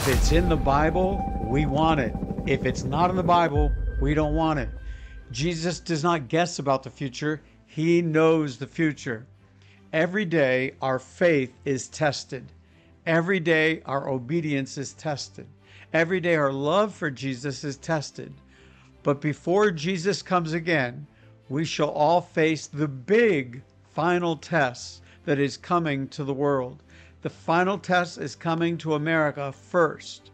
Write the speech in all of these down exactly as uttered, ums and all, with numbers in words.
If it's in the Bible, we want it. If it's not in the Bible, we don't want it. Jesus does not guess about the future. He knows the future. Every day, our faith is tested. Every day, our obedience is tested. Every day, our love for Jesus is tested. But before Jesus comes again, we shall all face the big final test that is coming to the world. The final test is coming to America first.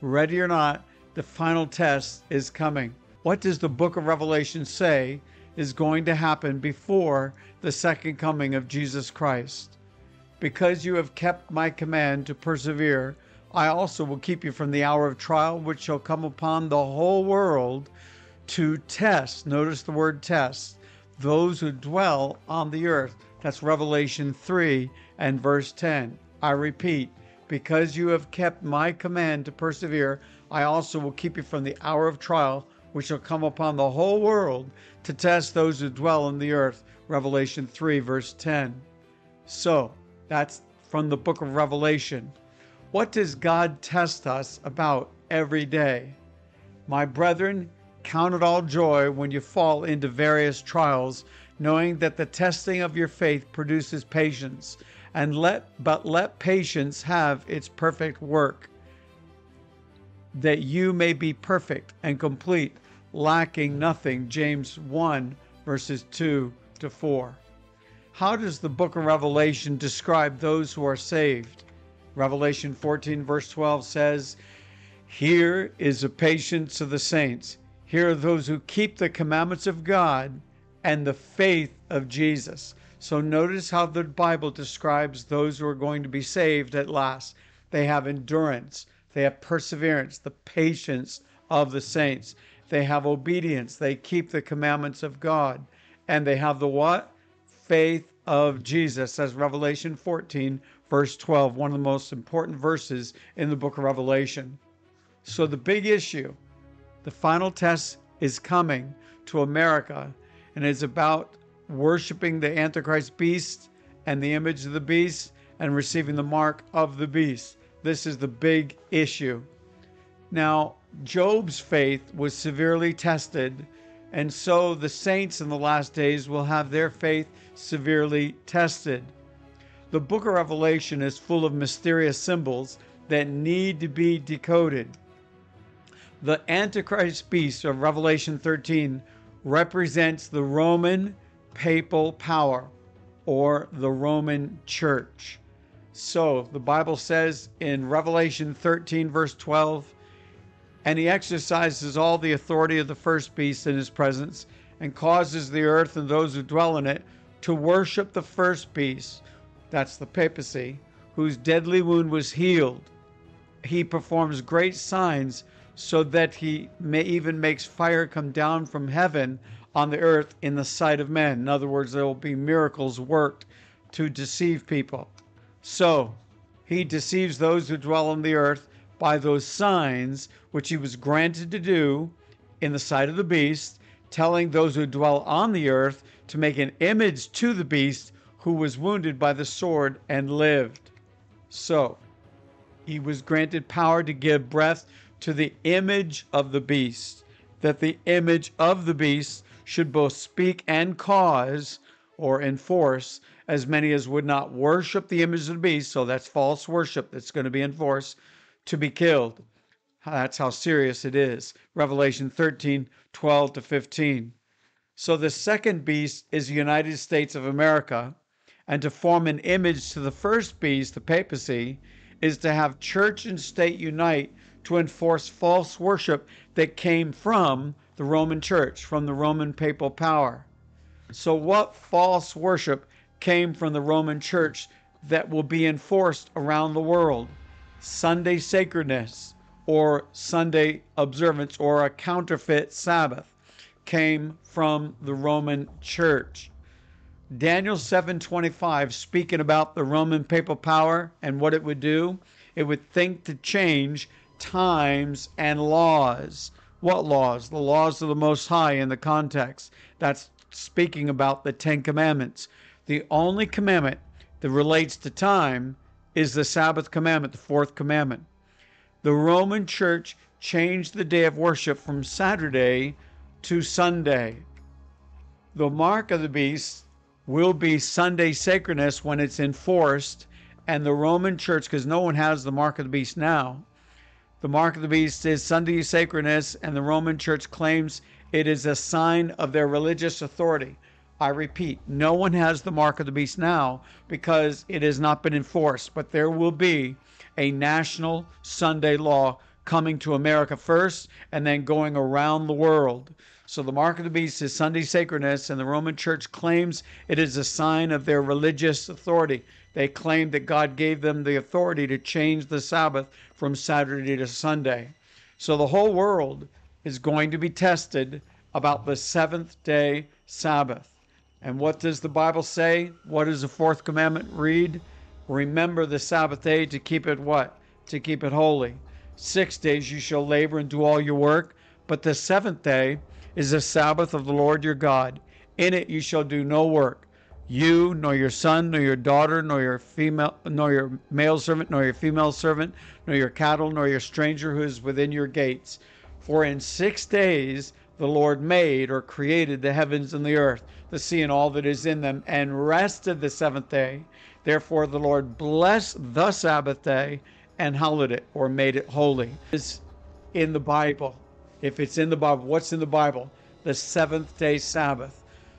Ready or not, the final test is coming. What does the book of Revelation say is going to happen before the second coming of Jesus Christ? Because you have kept my command to persevere, I also will keep you from the hour of trial, which shall come upon the whole world to test. Notice the word test. Those who dwell on the earth. That's Revelation three and verse ten. I repeat, because you have kept my command to persevere, I also will keep you from the hour of trial, which shall come upon the whole world to test those who dwell on the earth. Revelation three, verse ten. So, that's from the book of Revelation. What does God test us about every day? My brethren, count it all joy when you fall into various trials, knowing that the testing of your faith produces patience, and let but let patience have its perfect work, that you may be perfect and complete, lacking nothing. James one, verses two to four. How does the book of Revelation describe those who are saved? Revelation fourteen, verse twelve says, here is the patience of the saints. Here are those who keep the commandments of God and the faith of Jesus. So notice how the Bible describes those who are going to be saved at last. They have endurance. They have perseverance, the patience of the saints. They have obedience. They keep the commandments of God. And they have the what? Faith of Jesus, as Revelation fourteen, verse twelve, one of the most important verses in the book of Revelation. So the big issue, the final test is coming to America, and it's about worshiping the Antichrist beast and the image of the beast and receiving the mark of the beast. This is the big issue. Now, Job's faith was severely tested, and so the saints in the last days will have their faith severely tested. The book of Revelation is full of mysterious symbols that need to be decoded. The Antichrist beast of Revelation thirteen represents the Roman papal power, or the Roman church. So the Bible says in Revelation thirteen, verse twelve, and he exercises all the authority of the first beast in his presence, and causes the earth and those who dwell in it to worship the first beast, that's the papacy, whose deadly wound was healed. He performs great signs so that he may even makes fire come down from heaven on the earth in the sight of men. In other words, there will be miracles worked to deceive people. So he deceives those who dwell on the earth by those signs which he was granted to do in the sight of the beast, telling those who dwell on the earth to make an image to the beast who was wounded by the sword and lived. So he was granted power to give breath to the image of the beast, that the image of the beast should both speak and cause or enforce as many as would not worship the image of the beast, so that's false worship that's going to be enforced, to be killed. That's how serious it is. Revelation thirteen, twelve to fifteen. So the second beast is the United States of America, and to form an image to the first beast, the papacy, is to have church and state unite to enforce false worship that came from the Roman church, from the Roman papal power. So what false worship came from the Roman church that will be enforced around the world? Sunday sacredness, or Sunday observance, or a counterfeit Sabbath, came from the Roman church. Daniel seven twenty-five, speaking about the Roman papal power and what it would do, it would think to change times and laws. What laws? The laws of the Most High in the context. That's speaking about the Ten Commandments. The only commandment that relates to time is the Sabbath commandment, the fourth commandment. the Roman church changed the day of worship from Saturday to Sunday. The mark of the beast will be Sunday sacredness when it's enforced, and the Roman church, because no one has the mark of the beast now, the mark of the beast is Sunday sacredness, and the Roman church claims it is a sign of their religious authority. I repeat, no one has the mark of the beast now because it has not been enforced, but there will be a national Sunday law coming to America first and then going around the world. So the mark of the beast is Sunday sacredness, and the Roman church claims it is a sign of their religious authority. They claim that God gave them the authority to change the Sabbath from Saturday to Sunday. So the whole world is going to be tested about the seventh day Sabbath. And what does the Bible say? What does the fourth commandment read? Remember the Sabbath day to keep it what? To keep it holy. Six days you shall labor and do all your work, but the seventh day is the Sabbath of the Lord your God. In it you shall do no work. You, nor your son, nor your daughter, nor your female, nor your male servant, nor your female servant, nor your cattle, nor your stranger who is within your gates. For in six days the Lord made or created the heavens and the earth, the sea and all that is in them, and rested the seventh day. Therefore the Lord blessed the Sabbath day and hallowed it, or made it holy. It's in the Bible. If it's in the Bible, what's in the Bible? The seventh day Sabbath.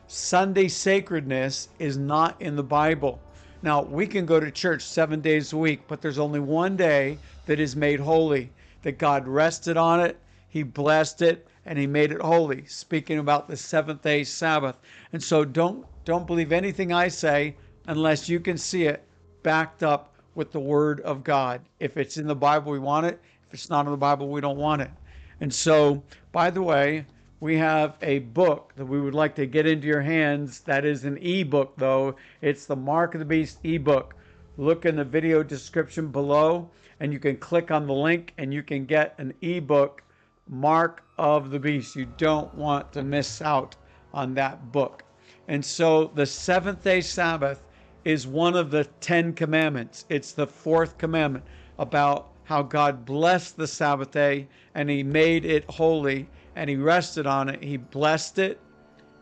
Sunday sacredness is not in the Bible. Now, we can go to church seven days a week, but there's only one day that is made holy, that God rested on it, he blessed it, and he made it holy, speaking about the seventh day Sabbath. And so don't don't believe anything I say unless you can see it backed up with the Word of God. If it's in the Bible, we want it. If it's not in the Bible, we don't want it. And so, by the way, we have a book that we would like to get into your hands. That is an e-book, though. It's the Mark of the Beast e-book. Look in the video description below, and you can click on the link, and you can get an e-book, Mark of the Beast. You don't want to miss out on that book. And so the seventh day Sabbath is one of the Ten Commandments. It's the fourth commandment about how God blessed the Sabbath day and he made it holy and he rested on it. He blessed it,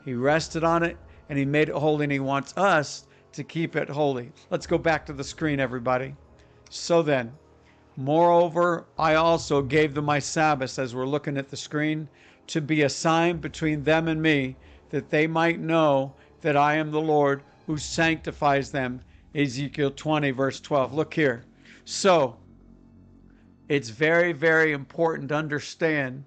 he rested on it, and he made it holy, and he wants us to keep it holy. Let's go back to the screen, everybody. So then, moreover, I also gave them my Sabbaths, as we're looking at the screen, to be a sign between them and me, that they might know that I am the Lord who sanctifies them. Ezekiel twenty, verse twelve. Look here. So it's very, very important to understand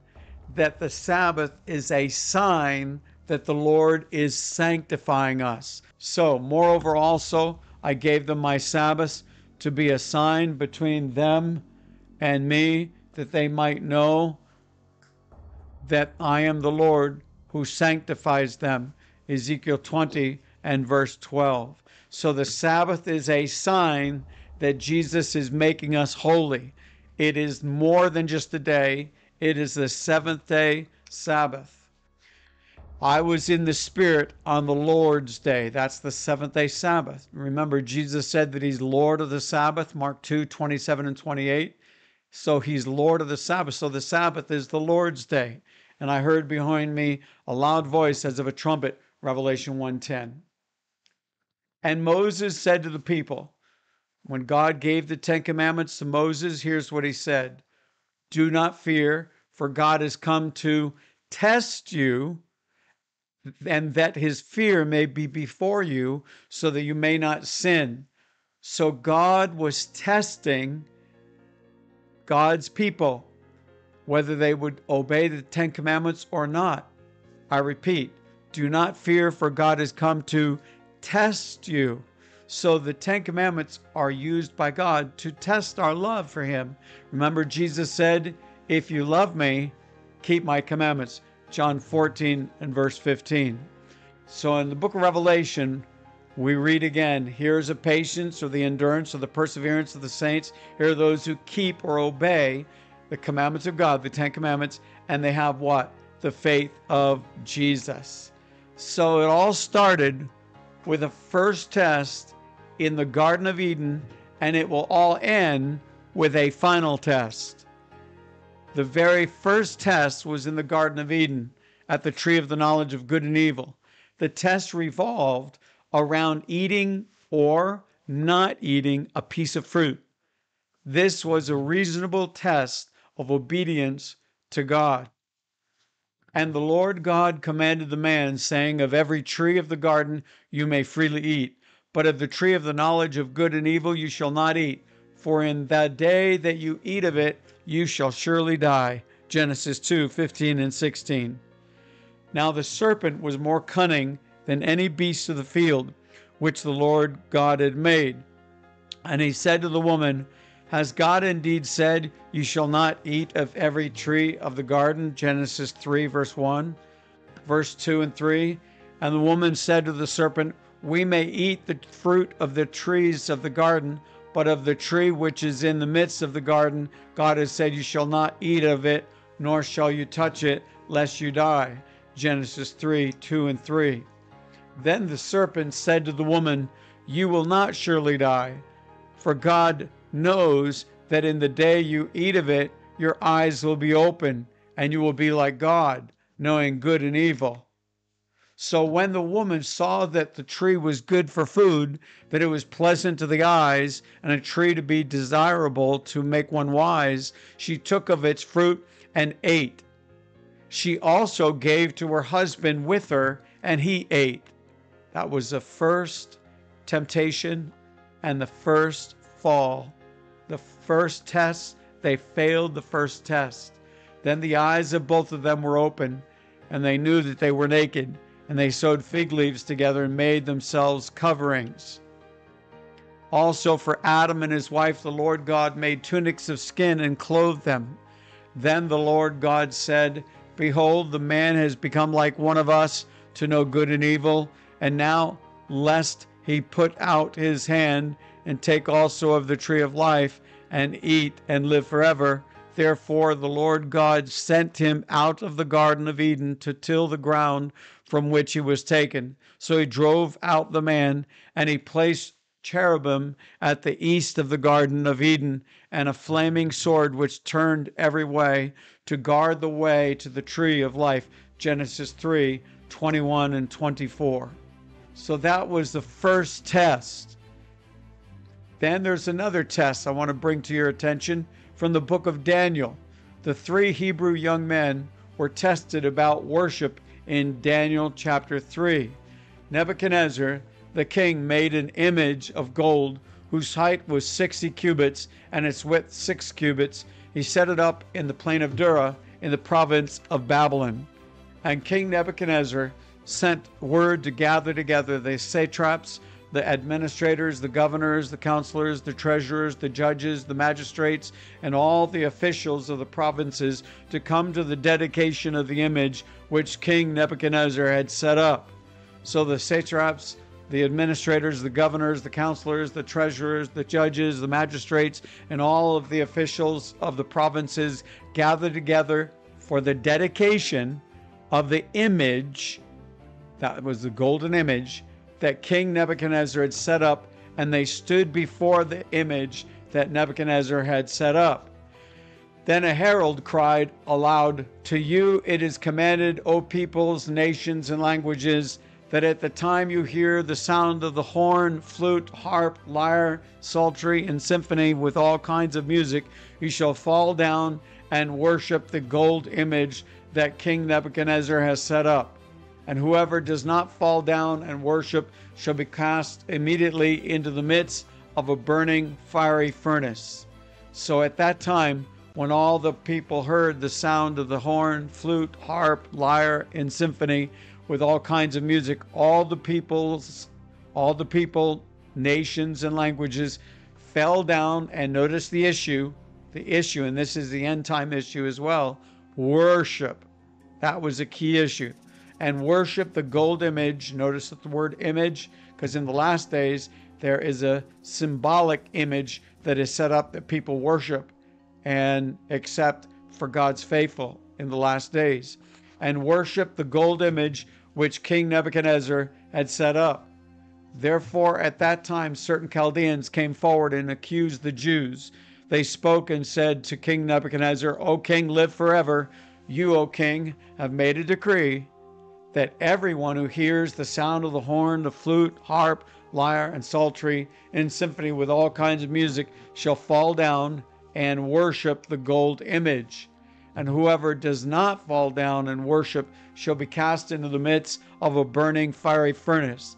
that the Sabbath is a sign that the Lord is sanctifying us. So, moreover, also, I gave them my Sabbaths, to be a sign between them and me, that they might know that I am the Lord who sanctifies them. Ezekiel twenty and verse twelve. So the Sabbath is a sign that Jesus is making us holy. It is more than just a day. It is the seventh day Sabbath. I was in the Spirit on the Lord's day. That's the seventh day Sabbath. Remember, Jesus said that he's Lord of the Sabbath, Mark two, twenty-seven and twenty-eight. So he's Lord of the Sabbath. So the Sabbath is the Lord's day. And I heard behind me a loud voice as of a trumpet, Revelation one ten. And Moses said to the people, when God gave the Ten Commandments to Moses, here's what he said. Do not fear, for God has come to test you, and that his fear may be before you, so that you may not sin. So God was testing God's people, whether they would obey the Ten Commandments or not. I repeat, do not fear, for God has come to test you. So the Ten Commandments are used by God to test our love for him. Remember, Jesus said, if you love me, keep my commandments. John fourteen and verse fifteen. So in the book of Revelation, we read again, here's a patience or the endurance or the perseverance of the saints. Here are those who keep or obey the commandments of God, the Ten Commandments, and they have what? The faith of Jesus. So it all started with a first test in the Garden of Eden, and it will all end with a final test. The very first test was in the Garden of Eden at the tree of the knowledge of good and evil. The test revolved around eating or not eating a piece of fruit. This was a reasonable test of obedience to God. And the Lord God commanded the man, saying, of every tree of the garden you may freely eat, but of the tree of the knowledge of good and evil you shall not eat, for in the day that you eat of it, you shall surely die. Genesis two, fifteen and sixteen. Now the serpent was more cunning than any beast of the field, which the Lord God had made. And he said to the woman, has God indeed said, you shall not eat of every tree of the garden? Genesis three, verse one, verse two and three. And the woman said to the serpent, we may eat the fruit of the trees of the garden, but of the tree which is in the midst of the garden, God has said, you shall not eat of it, nor shall you touch it, lest you die. Genesis three, two and three. Then the serpent said to the woman, you will not surely die, for God knows that in the day you eat of it, your eyes will be open, and you will be like God, knowing good and evil. So when the woman saw that the tree was good for food, that it was pleasant to the eyes, and a tree to be desirable to make one wise, she took of its fruit and ate. She also gave to her husband with her, and he ate. That was the first temptation and the first fall. The first test, they failed the first test. Then the eyes of both of them were open, and they knew that they were naked, and they sewed fig leaves together and made themselves coverings. Also for Adam and his wife, the Lord God made tunics of skin and clothed them. Then the Lord God said, behold, the man has become like one of us to know good and evil, and now lest he put out his hand and take also of the tree of life and eat and live forever. Therefore the Lord God sent him out of the Garden of Eden to till the ground from which he was taken. So he drove out the man, and he placed cherubim at the east of the Garden of Eden, and a flaming sword which turned every way, to guard the way to the tree of life. Genesis three, twenty-one and twenty-four. So that was the first test. Then there's another test I want to bring to your attention from the book of Daniel. The three Hebrew young men were tested about worship in Daniel chapter three. Nebuchadnezzar, the king, made an image of gold whose height was sixty cubits and its width six cubits. He set it up in the plain of Dura in the province of Babylon. And King Nebuchadnezzar sent word to gather together the satraps, the administrators, the governors, the counselors, the treasurers, the judges, the magistrates, and all the officials of the provinces to come to the dedication of the image which King Nebuchadnezzar had set up. So the satraps, the administrators, the governors, the counselors, the treasurers, the judges, the magistrates, and all of the officials of the provinces gathered together for the dedication of the image, that was the golden image, that King Nebuchadnezzar had set up, and they stood before the image that Nebuchadnezzar had set up. Then a herald cried aloud, to you it is commanded, O peoples, nations, and languages, that at the time you hear the sound of the horn, flute, harp, lyre, psaltery, and symphony with all kinds of music, you shall fall down and worship the gold image that King Nebuchadnezzar has set up. And whoever does not fall down and worship shall be cast immediately into the midst of a burning fiery furnace. So at that time, when all the people heard the sound of the horn, flute, harp, lyre, and symphony with all kinds of music, all the peoples, all the people, nations, and languages fell down, and notice the issue, the issue, and this is the end time issue as well, worship. That was a key issue. And worship the gold image. Notice the word image, because in the last days there is a symbolic image that is set up that people worship and accept for God's faithful in the last days. And worship the gold image which King Nebuchadnezzar had set up. Therefore, at that time, certain Chaldeans came forward and accused the Jews. they spoke and said to King Nebuchadnezzar, "O king, live forever. You, O king, have made a decree that everyone who hears the sound of the horn, the flute, harp, lyre, and psaltery, and symphony with all kinds of music shall fall down and worship the gold image. And whoever does not fall down and worship shall be cast into the midst of a burning fiery furnace.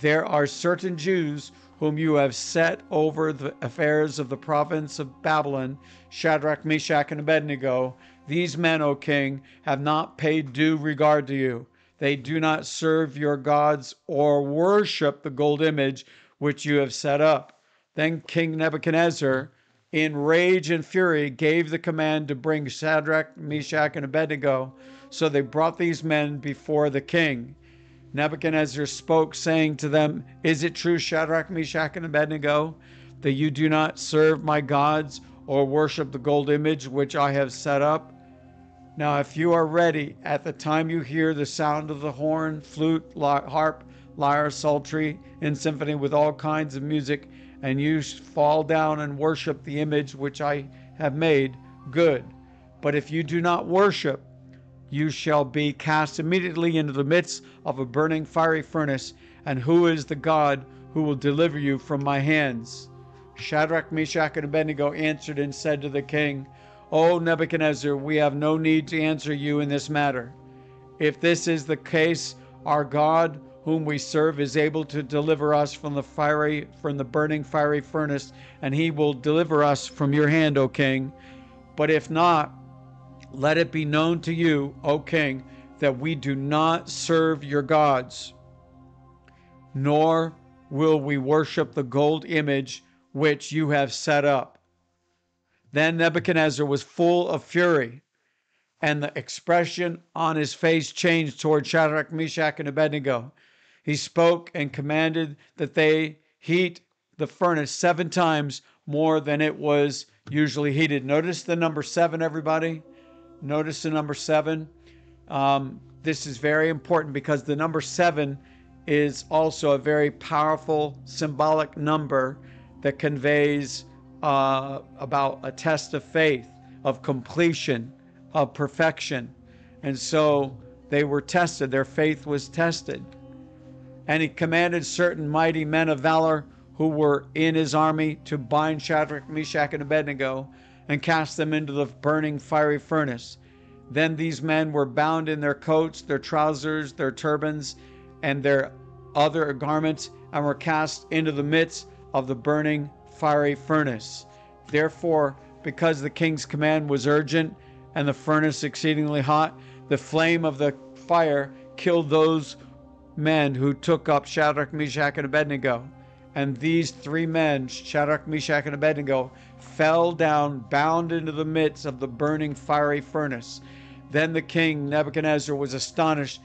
There are certain Jews whom you have set over the affairs of the province of Babylon, Shadrach, Meshach, and Abednego. These men, O king, have not paid due regard to you. They do not serve your gods or worship the gold image which you have set up." Then King Nebuchadnezzar, in rage and fury, gave the command to bring Shadrach, Meshach, and Abednego. So they brought these men before the king. Nebuchadnezzar spoke, saying to them, "Is it true, Shadrach, Meshach, and Abednego, that you do not serve my gods or worship the gold image which I have set up? Now, if you are ready, at the time you hear the sound of the horn, flute, harp, lyre, psaltery, and symphony with all kinds of music, and you fall down and worship the image which I have made, good. But if you do not worship, you shall be cast immediately into the midst of a burning fiery furnace. And who is the God who will deliver you from my hands?" Shadrach, Meshach, and Abednego answered and said to the king, "O Nebuchadnezzar, we have no need to answer you in this matter. If this is the case, our God whom we serve is able to deliver us from the fiery, from the burning fiery furnace, and he will deliver us from your hand, O king. But if not, let it be known to you, O king, that we do not serve your gods, nor will we worship the gold image which you have set up." Then Nebuchadnezzar was full of fury, and the expression on his face changed toward Shadrach, Meshach, and Abednego. He spoke and commanded that they heat the furnace seven times more than it was usually heated. Notice the number seven, everybody. Notice the number seven. Um, this is very important because the number seven is also a very powerful symbolic number that conveys uh, about a test of faith, of completion, of perfection. And so they were tested. Their faith was tested. And he commanded certain mighty men of valor who were in his army to bind Shadrach, Meshach, and Abednego and cast them into the burning fiery furnace. Then these men were bound in their coats, their trousers, their turbans, and their other garments, and were cast into the midst of the burning fiery furnace. Therefore, because the king's command was urgent and the furnace exceedingly hot, the flame of the fire killed those men who took up Shadrach, Meshach, and Abednego. And these three men, Shadrach, Meshach, and Abednego, fell down, bound into the midst of the burning fiery furnace. Then the king Nebuchadnezzar was astonished,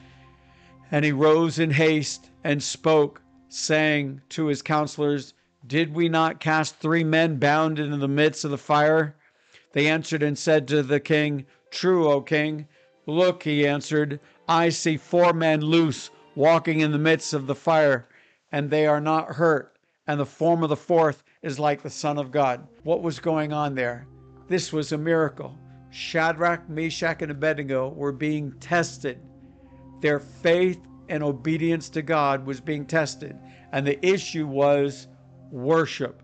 and he rose in haste and spoke, saying to his counselors, "Did we not cast three men bound into the midst of the fire?" They answered and said to the king, "True, O king." "Look," he answered, "I see four men loose, walking in the midst of the fire, and they are not hurt. And the form of the fourth is like the Son of God." What was going on there? This was a miracle. Shadrach, Meshach, and Abednego were being tested. Their faith and obedience to God was being tested. And the issue was worship.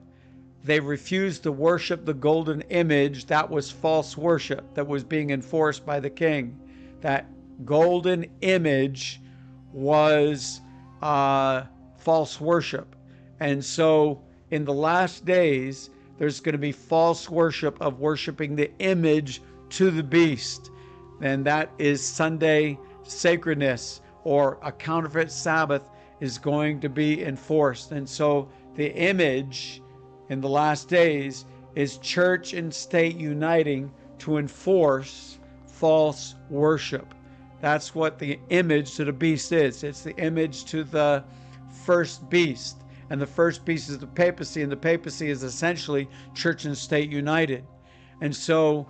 They refused to worship the golden image. That was false worship that was being enforced by the king. That golden image was uh, false worship. And so in the last days, there's going to be false worship of worshiping the image to the beast. And that is Sunday sacredness, or a counterfeit Sabbath is going to be enforced. And so the image in the last days is church and state uniting to enforce false worship. That's what the image to the beast is. It's the image to the first beast. And the first beast is the papacy, and the papacy is essentially church and state united. And so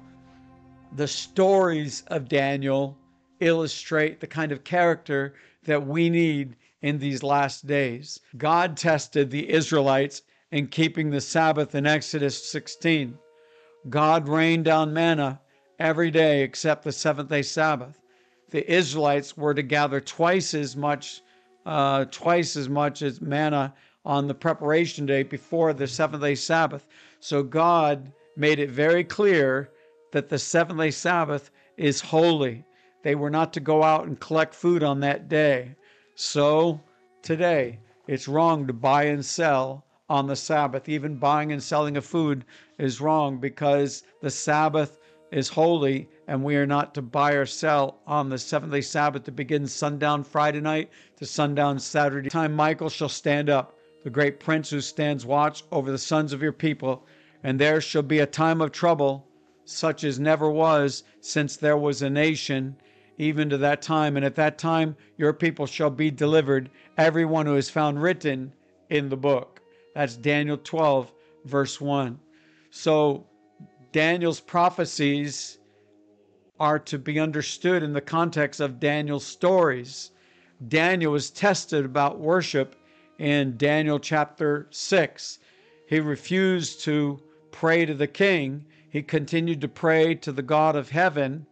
the stories of Daniel illustrate the kind of character that we need in these last days. God tested the Israelites in keeping the Sabbath in Exodus sixteen. God rained down manna every day except the seventh day Sabbath. The Israelites were to gather twice as much, uh, twice as much as manna on the preparation day before the seventh day Sabbath. So God made it very clear that the seventh day Sabbath is holy. They were not to go out and collect food on that day. So today, it's wrong to buy and sell on the Sabbath. Even buying and selling of food is wrong, because the Sabbath is holy, and we are not to buy or sell on the seventh day Sabbath, to begin sundown Friday night to sundown Saturday. Time Michael shall stand up, the great prince who stands watch over the sons of your people, and there shall be a time of trouble such as never was since there was a nation, even to that time. And at that time your people shall be delivered, everyone who is found written in the book. That's Daniel twelve, verse one. So Daniel's prophecies are to be understood in the context of Daniel's stories. Daniel was tested about worship in Daniel chapter six. He refused to pray to the king. He continued to pray to the God of heaven.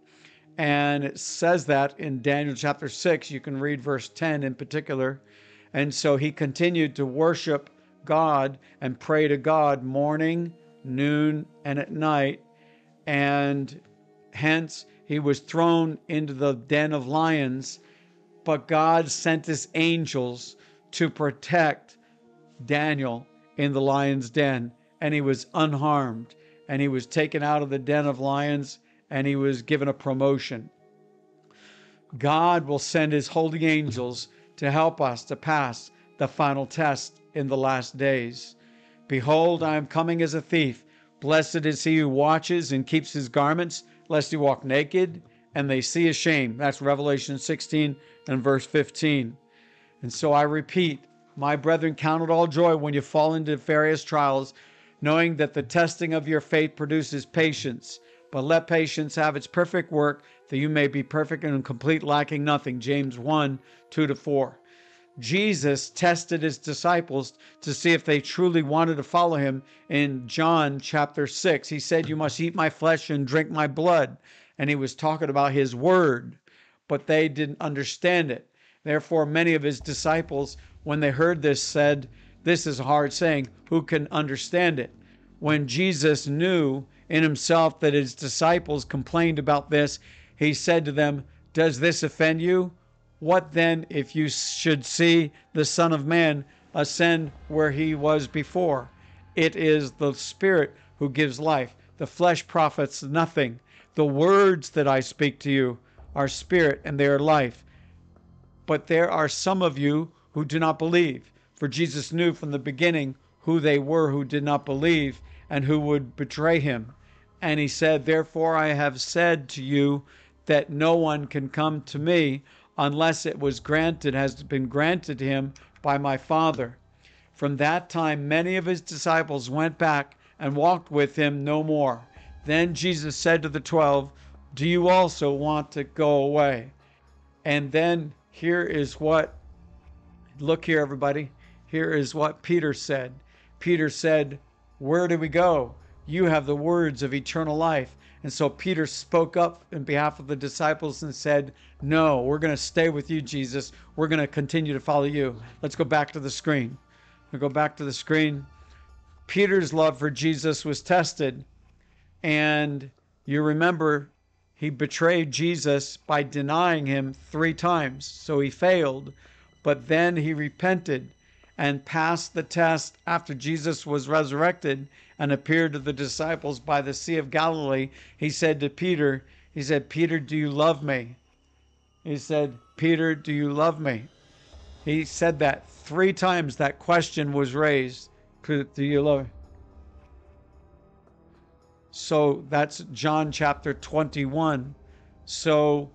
And it says that in Daniel chapter six, you can read verse ten in particular. And so he continued to worship God and pray to God morning, noon, and at night. And hence he was thrown into the den of lions. But God sent his angels to protect Daniel in the lion's den. And he was unharmed. And he was taken out of the den of lions, and he was given a promotion. God will send his holy angels to help us to pass the final test in the last days. Behold, I am coming as a thief. Blessed is he who watches and keeps his garments, lest he walk naked and they see his shame. That's Revelation sixteen and verse fifteen. And so I repeat, my brethren, count it all joy when you fall into various trials, knowing that the testing of your faith produces patience. But let patience have its perfect work, that you may be perfect and complete, lacking nothing. James one, two to four. Jesus tested his disciples to see if they truly wanted to follow him in John chapter six. He said, you must eat my flesh and drink my blood. And he was talking about his word, but they didn't understand it. Therefore, many of his disciples, when they heard this, said, this is a hard saying. Who can understand it? When Jesus knew in himself that his disciples complained about this, he said to them, does this offend you? What then if you should see the Son of Man ascend where he was before? It is the Spirit who gives life. The flesh profits nothing. The words that I speak to you are spirit and they are life. But there are some of you who do not believe. For Jesus knew from the beginning who they were who did not believe and who would betray him. And he said, therefore I have said to you that no one can come to me unless it was granted, has been granted to him by my Father. From that time, many of his disciples went back and walked with him no more. Then Jesus said to the twelve, do you also want to go away? And then here is what, look here, everybody. Here is what Peter said. Peter said, where do we go? You have the words of eternal life. And so Peter spoke up in behalf of the disciples and said, no, we're going to stay with you, Jesus. We're going to continue to follow you. Let's go back to the screen. We'll go back to the screen. Peter's love for Jesus was tested. And you remember, he betrayed Jesus by denying him three times. So he failed. But then he repented and passed the test after Jesus was resurrected and appeared to the disciples by the Sea of Galilee. He said to Peter, he said, Peter, do you love me? He said, Peter, do you love me? He said that three times. That question was raised. Do you love me? So that's John chapter twenty-one. So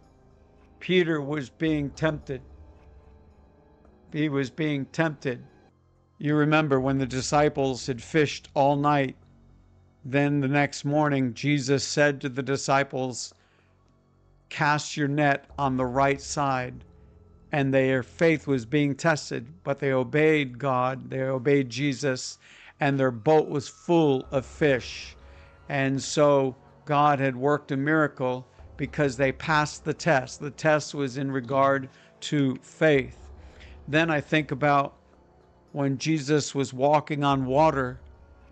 Peter was being tempted. He was being tempted. You remember when the disciples had fished all night. Then the next morning, Jesus said to the disciples, cast your net on the right side. And their faith was being tested, but they obeyed God. They obeyed Jesus, and their boat was full of fish. And so God had worked a miracle because they passed the test. The test was in regard to faith. Then I think about when Jesus was walking on water,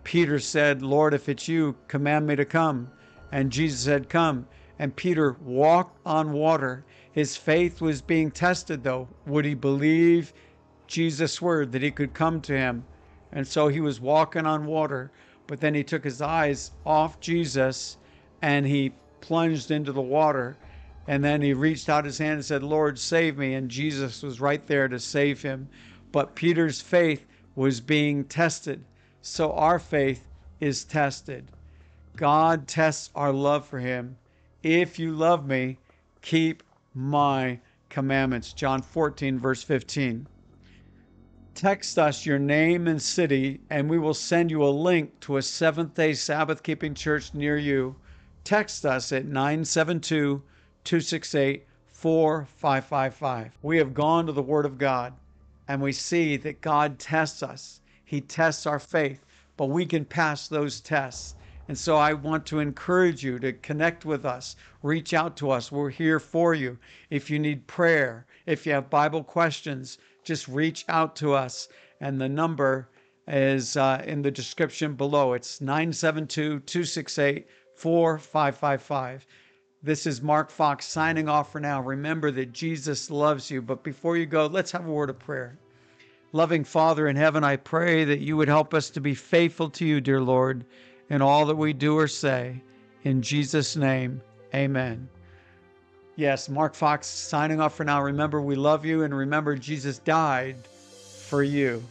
Peter said, "Lord, if it's you, command me to come." And Jesus said, "Come." And Peter walked on water. His faith was being tested, though. Would he believe Jesus' word that he could come to him? And so he was walking on water, but then he took his eyes off Jesus and he plunged into the water. And then he reached out his hand and said, "Lord, save me." And Jesus was right there to save him. But Peter's faith was being tested. So our faith is tested. God tests our love for him. "If you love me, keep my commandments." John fourteen, verse fifteen. Text us your name and city, and we will send you a link to a Seventh-day Sabbath-keeping church near you. Text us at nine seven two, two six eight, four five five five. We have gone to the Word of God, and we see that God tests us. He tests our faith, but we can pass those tests. And so I want to encourage you to connect with us. Reach out to us. We're here for you. If you need prayer, if you have Bible questions, just reach out to us. And the number is uh, in the description below. It's nine seven two, two six eight, four five five five. This is Mark Fox signing off for now. Remember that Jesus loves you. But before you go, let's have a word of prayer. Loving Father in heaven, I pray that you would help us to be faithful to you, dear Lord, in all that we do or say. In Jesus' name, amen. Yes, Mark Fox signing off for now. Remember, we love you, and remember, Jesus died for you.